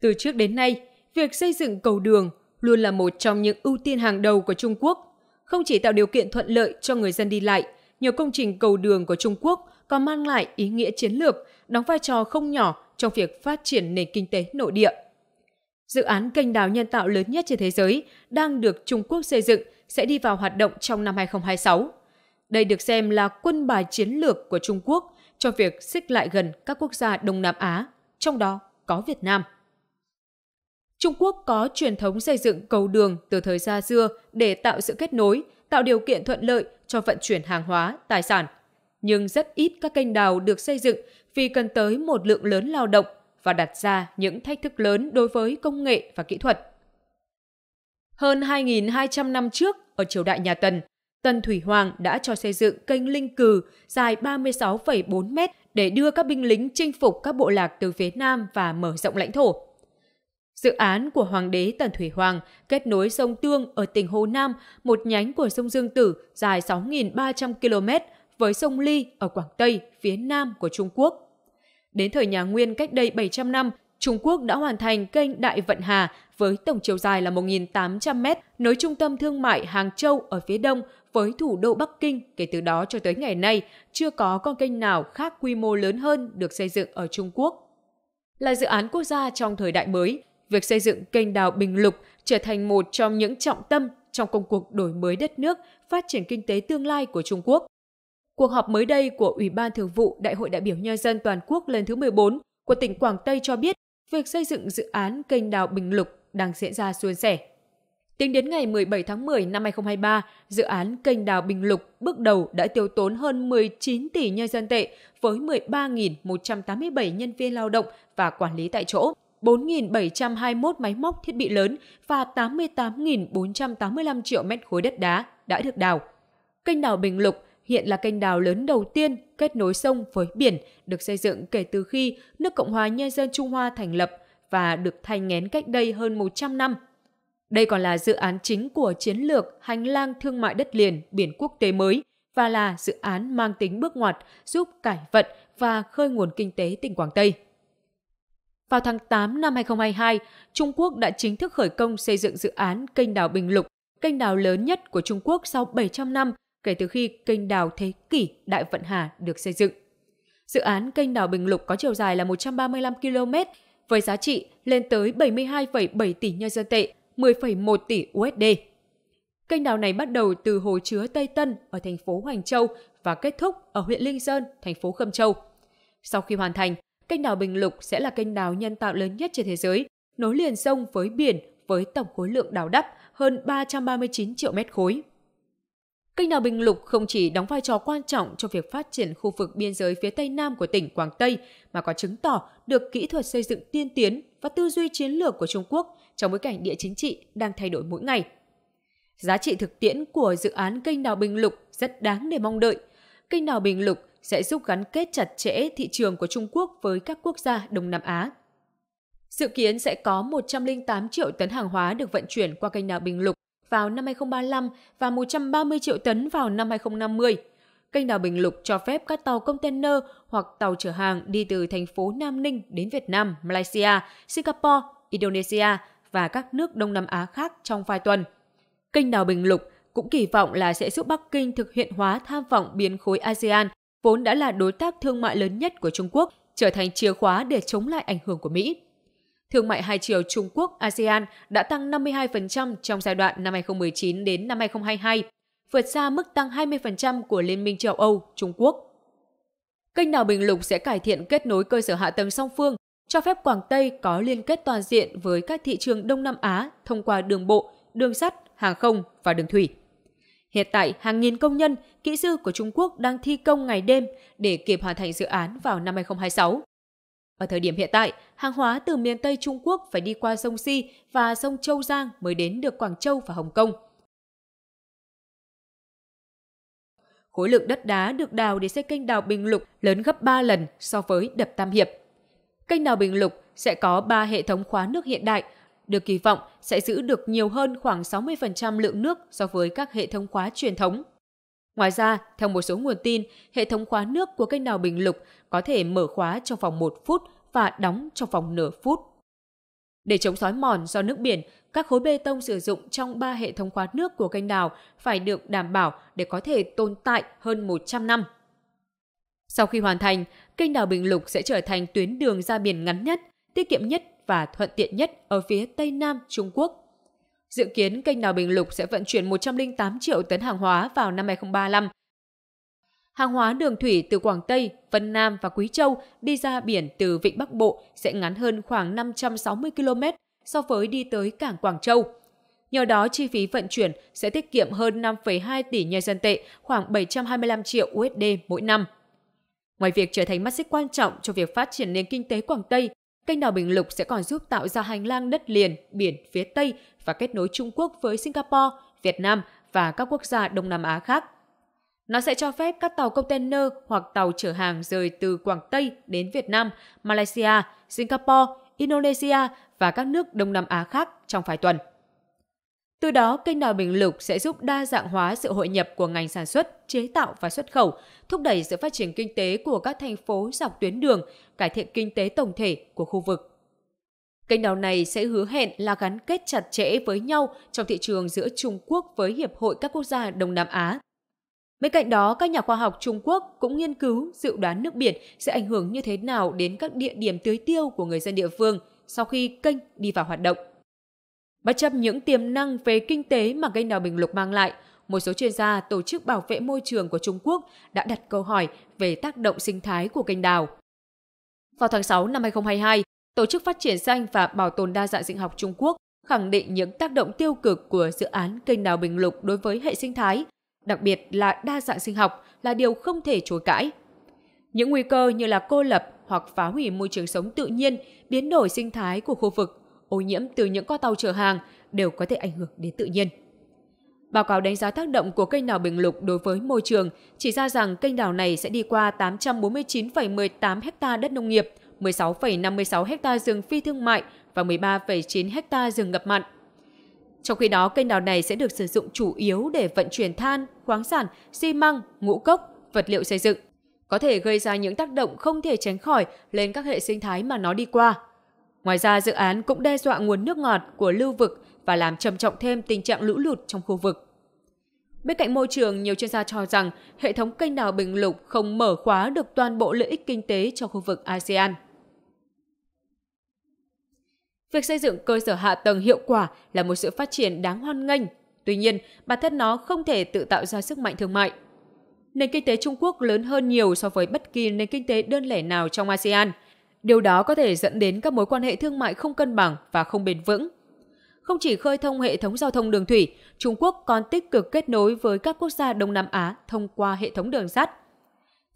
Từ trước đến nay, việc xây dựng cầu đường luôn là một trong những ưu tiên hàng đầu của Trung Quốc. Không chỉ tạo điều kiện thuận lợi cho người dân đi lại, nhiều công trình cầu đường của Trung Quốc còn mang lại ý nghĩa chiến lược, đóng vai trò không nhỏ trong việc phát triển nền kinh tế nội địa. Dự án kênh đào nhân tạo lớn nhất trên thế giới đang được Trung Quốc xây dựng sẽ đi vào hoạt động trong năm 2026. Đây được xem là quân bài chiến lược của Trung Quốc cho việc xích lại gần các quốc gia Đông Nam Á, trong đó có Việt Nam. Trung Quốc có truyền thống xây dựng cầu đường từ thời xa xưa để tạo sự kết nối, tạo điều kiện thuận lợi cho vận chuyển hàng hóa, tài sản. Nhưng rất ít các kênh đào được xây dựng vì cần tới một lượng lớn lao động và đặt ra những thách thức lớn đối với công nghệ và kỹ thuật. Hơn 2.200 năm trước, ở triều đại nhà Tần, Tần Thủy Hoàng đã cho xây dựng kênh Linh Cừ dài 36,4 mét để đưa các binh lính chinh phục các bộ lạc từ phía Nam và mở rộng lãnh thổ. Dự án của Hoàng đế Tần Thủy Hoàng kết nối sông Tương ở tỉnh Hồ Nam, một nhánh của sông Dương Tử dài 6.300 km với sông Ly ở Quảng Tây, phía Nam của Trung Quốc. Đến thời nhà Nguyên cách đây 700 năm, Trung Quốc đã hoàn thành kênh Đại Vận Hà với tổng chiều dài là 1.800 m, nối trung tâm thương mại Hàng Châu ở phía Đông với thủ đô Bắc Kinh. Kể từ đó cho tới ngày nay, chưa có con kênh nào khác quy mô lớn hơn được xây dựng ở Trung Quốc. Là dự án quốc gia trong thời đại mới, việc xây dựng kênh đào Bình Lục trở thành một trong những trọng tâm trong công cuộc đổi mới đất nước, phát triển kinh tế tương lai của Trung Quốc. Cuộc họp mới đây của Ủy ban Thường vụ Đại hội đại biểu nhân dân toàn quốc lần thứ 14 của tỉnh Quảng Tây cho biết việc xây dựng dự án kênh đào Bình Lục đang diễn ra suôn sẻ. Tính đến ngày 17 tháng 10 năm 2023, dự án kênh đào Bình Lục bước đầu đã tiêu tốn hơn 19 tỷ nhân dân tệ với 13.187 nhân viên lao động và quản lý tại chỗ, 4.721 máy móc thiết bị lớn và 88.485 triệu mét khối đất đá đã được đào. Kênh đào Bình Lục hiện là kênh đào lớn đầu tiên kết nối sông với biển được xây dựng kể từ khi nước Cộng hòa Nhân dân Trung Hoa thành lập và được thay nghén cách đây hơn 100 năm. Đây còn là dự án chính của chiến lược Hành lang Thương mại Đất liền Biển Quốc tế mới và là dự án mang tính bước ngoặt giúp cải vận và khơi nguồn kinh tế tỉnh Quảng Tây. Vào tháng 8 năm 2022, Trung Quốc đã chính thức khởi công xây dựng dự án kênh đào Bình Lục, kênh đào lớn nhất của Trung Quốc sau 700 năm kể từ khi kênh đào thế kỷ Đại Vận Hà được xây dựng. Dự án kênh đào Bình Lục có chiều dài là 135 km, với giá trị lên tới 72,7 tỷ nhân dân tệ, 10,1 tỷ USD. Kênh đào này bắt đầu từ hồ chứa Tây Tân ở thành phố Hoành Châu và kết thúc ở huyện Linh Sơn, thành phố Khâm Châu. Sau khi hoàn thành, kênh đào Bình Lục sẽ là kênh đào nhân tạo lớn nhất trên thế giới, nối liền sông với biển với tổng khối lượng đào đắp hơn 339 triệu mét khối. Kênh đào Bình Lục không chỉ đóng vai trò quan trọng trong việc phát triển khu vực biên giới phía Tây Nam của tỉnh Quảng Tây mà còn chứng tỏ được kỹ thuật xây dựng tiên tiến và tư duy chiến lược của Trung Quốc trong bối cảnh địa chính trị đang thay đổi mỗi ngày. Giá trị thực tiễn của dự án kênh đào Bình Lục rất đáng để mong đợi. Kênh đào Bình Lục sẽ giúp gắn kết chặt chẽ thị trường của Trung Quốc với các quốc gia Đông Nam Á. Dự kiến sẽ có 108 triệu tấn hàng hóa được vận chuyển qua kênh đào Bình Lục vào năm 2035 và 130 triệu tấn vào năm 2050. Kênh đào Bình Lục cho phép các tàu container hoặc tàu chở hàng đi từ thành phố Nam Ninh đến Việt Nam, Malaysia, Singapore, Indonesia và các nước Đông Nam Á khác trong vài tuần. Kênh đào Bình Lục cũng kỳ vọng là sẽ giúp Bắc Kinh thực hiện hóa tham vọng biến khối ASEAN, vốn đã là đối tác thương mại lớn nhất của Trung Quốc, trở thành chìa khóa để chống lại ảnh hưởng của Mỹ. Thương mại hai chiều Trung Quốc-ASEAN đã tăng 52% trong giai đoạn năm 2019 đến năm 2022, vượt xa mức tăng 20% của Liên minh châu Âu-Trung Quốc. Kênh đào Bình Lục sẽ cải thiện kết nối cơ sở hạ tầng song phương, cho phép Quảng Tây có liên kết toàn diện với các thị trường Đông Nam Á thông qua đường bộ, đường sắt, hàng không và đường thủy. Hiện tại, hàng nghìn công nhân, kỹ sư của Trung Quốc đang thi công ngày đêm để kịp hoàn thành dự án vào năm 2026. Ở thời điểm hiện tại, hàng hóa từ miền Tây Trung Quốc phải đi qua sông Si và sông Châu Giang mới đến được Quảng Châu và Hồng Kông. Khối lượng đất đá được đào để xây kênh đào Bình Lục lớn gấp 3 lần so với đập Tam Hiệp. Kênh đào Bình Lục sẽ có 3 hệ thống khóa nước hiện đại, được kỳ vọng sẽ giữ được nhiều hơn khoảng 60% lượng nước so với các hệ thống khóa truyền thống. Ngoài ra, theo một số nguồn tin, hệ thống khóa nước của kênh đào Bình Lục có thể mở khóa trong vòng 1 phút và đóng trong vòng nửa phút. Để chống xói mòn do nước biển, các khối bê tông sử dụng trong 3 hệ thống khóa nước của kênh đào phải được đảm bảo để có thể tồn tại hơn 100 năm. Sau khi hoàn thành, kênh đào Bình Lục sẽ trở thành tuyến đường ra biển ngắn nhất, tiết kiệm nhất và thuận tiện nhất ở phía Tây Nam Trung Quốc. Dự kiến kênh đào Bình Lục sẽ vận chuyển 108 triệu tấn hàng hóa vào năm 2035. Hàng hóa đường thủy từ Quảng Tây, Vân Nam và Quý Châu đi ra biển từ Vịnh Bắc Bộ sẽ ngắn hơn khoảng 560 km so với đi tới cảng Quảng Châu. Nhờ đó, chi phí vận chuyển sẽ tiết kiệm hơn 5,2 tỷ nhân dân tệ, khoảng 725 triệu USD mỗi năm. Ngoài việc trở thành mắt xích quan trọng cho việc phát triển nền kinh tế Quảng Tây, kênh đào Bình Lục sẽ còn giúp tạo ra hành lang đất liền, biển phía Tây và kết nối Trung Quốc với Singapore, Việt Nam và các quốc gia Đông Nam Á khác. Nó sẽ cho phép các tàu container hoặc tàu chở hàng rời từ Quảng Tây đến Việt Nam, Malaysia, Singapore, Indonesia và các nước Đông Nam Á khác trong vài tuần. Từ đó, kênh đào Bình Lục sẽ giúp đa dạng hóa sự hội nhập của ngành sản xuất, chế tạo và xuất khẩu, thúc đẩy sự phát triển kinh tế của các thành phố dọc tuyến đường, cải thiện kinh tế tổng thể của khu vực. Kênh đào này sẽ hứa hẹn là gắn kết chặt chẽ với nhau trong thị trường giữa Trung Quốc với Hiệp hội các quốc gia Đông Nam Á. Bên cạnh đó, các nhà khoa học Trung Quốc cũng nghiên cứu dự đoán nước biển sẽ ảnh hưởng như thế nào đến các địa điểm tưới tiêu của người dân địa phương sau khi kênh đi vào hoạt động. Bất chấp những tiềm năng về kinh tế mà kênh đào Bình Lục mang lại, một số chuyên gia Tổ chức Bảo vệ Môi trường của Trung Quốc đã đặt câu hỏi về tác động sinh thái của kênh đào. Vào tháng 6 năm 2022, Tổ chức Phát triển Xanh và Bảo tồn Đa dạng sinh học Trung Quốc khẳng định những tác động tiêu cực của dự án kênh đào Bình Lục đối với hệ sinh thái, đặc biệt là đa dạng sinh học, là điều không thể chối cãi. Những nguy cơ như là cô lập hoặc phá hủy môi trường sống tự nhiên, biến đổi sinh thái của khu vực, ô nhiễm từ những con tàu chở hàng đều có thể ảnh hưởng đến tự nhiên. Báo cáo đánh giá tác động của kênh đào Bình Lục đối với môi trường chỉ ra rằng kênh đào này sẽ đi qua 849,18 ha đất nông nghiệp, 16,56 ha rừng phi thương mại và 13,9 ha rừng ngập mặn. Trong khi đó, kênh đào này sẽ được sử dụng chủ yếu để vận chuyển than, khoáng sản, xi măng, ngũ cốc, vật liệu xây dựng, có thể gây ra những tác động không thể tránh khỏi lên các hệ sinh thái mà nó đi qua. Ngoài ra, dự án cũng đe dọa nguồn nước ngọt của lưu vực và làm trầm trọng thêm tình trạng lũ lụt trong khu vực. Bên cạnh môi trường, nhiều chuyên gia cho rằng hệ thống kênh đào Bình Lục không mở khóa được toàn bộ lợi ích kinh tế cho khu vực ASEAN. Việc xây dựng cơ sở hạ tầng hiệu quả là một sự phát triển đáng hoan nghênh, tuy nhiên, bản thân nó không thể tự tạo ra sức mạnh thương mại. Nền kinh tế Trung Quốc lớn hơn nhiều so với bất kỳ nền kinh tế đơn lẻ nào trong ASEAN. Điều đó có thể dẫn đến các mối quan hệ thương mại không cân bằng và không bền vững. Không chỉ khơi thông hệ thống giao thông đường thủy, Trung Quốc còn tích cực kết nối với các quốc gia Đông Nam Á thông qua hệ thống đường sắt.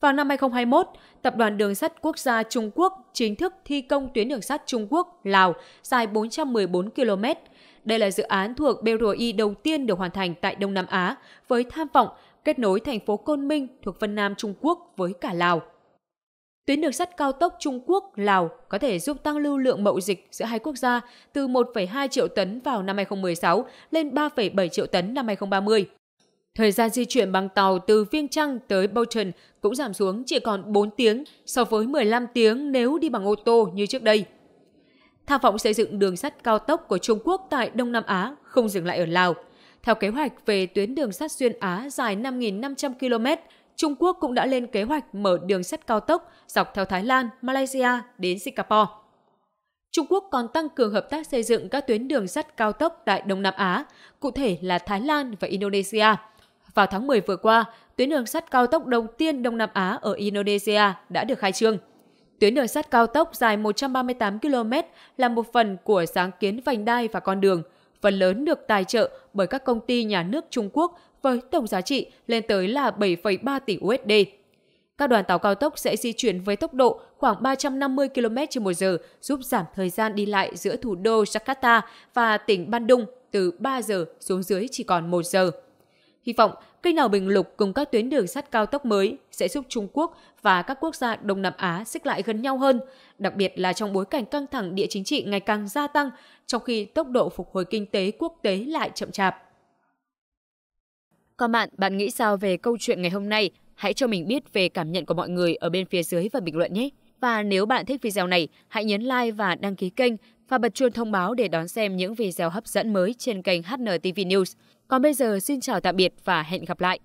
Vào năm 2021, Tập đoàn Đường sắt Quốc gia Trung Quốc chính thức thi công tuyến đường sắt Trung Quốc-Lào dài 414 km. Đây là dự án thuộc BRI đầu tiên được hoàn thành tại Đông Nam Á với tham vọng kết nối thành phố Côn Minh thuộc Vân Nam Trung Quốc với cả Lào. Tuyến đường sắt cao tốc Trung Quốc-Lào có thể giúp tăng lưu lượng mậu dịch giữa hai quốc gia từ 1,2 triệu tấn vào năm 2016 lên 3,7 triệu tấn năm 2030. Thời gian di chuyển bằng tàu từ Viêng Chăn tới Bhutan cũng giảm xuống chỉ còn 4 tiếng so với 15 tiếng nếu đi bằng ô tô như trước đây. Tham vọng xây dựng đường sắt cao tốc của Trung Quốc tại Đông Nam Á không dừng lại ở Lào. Theo kế hoạch về tuyến đường sắt xuyên Á dài 5.500 km, Trung Quốc cũng đã lên kế hoạch mở đường sắt cao tốc dọc theo Thái Lan, Malaysia đến Singapore. Trung Quốc còn tăng cường hợp tác xây dựng các tuyến đường sắt cao tốc tại Đông Nam Á, cụ thể là Thái Lan và Indonesia. Vào tháng 10 vừa qua, tuyến đường sắt cao tốc đầu tiên Đông Nam Á ở Indonesia đã được khai trương. Tuyến đường sắt cao tốc dài 138 km là một phần của sáng kiến vành đai và con đường, phần lớn được tài trợ bởi các công ty nhà nước Trung Quốc với tổng giá trị lên tới là 7,3 tỷ USD. Các đoàn tàu cao tốc sẽ di chuyển với tốc độ khoảng 350 km/h, giúp giảm thời gian đi lại giữa thủ đô Jakarta và tỉnh Bandung từ 3 giờ xuống dưới chỉ còn 1 giờ. Hy vọng, kênh đào Bình Lục cùng các tuyến đường sắt cao tốc mới sẽ giúp Trung Quốc và các quốc gia Đông Nam Á xích lại gần nhau hơn, đặc biệt là trong bối cảnh căng thẳng địa chính trị ngày càng gia tăng, trong khi tốc độ phục hồi kinh tế quốc tế lại chậm chạp. Còn bạn nghĩ sao về câu chuyện ngày hôm nay? Hãy cho mình biết về cảm nhận của mọi người ở bên phía dưới và bình luận nhé! Và nếu bạn thích video này, hãy nhấn like và đăng ký kênh và bật chuông thông báo để đón xem những video hấp dẫn mới trên kênh HNTV News. Còn bây giờ xin chào tạm biệt và hẹn gặp lại!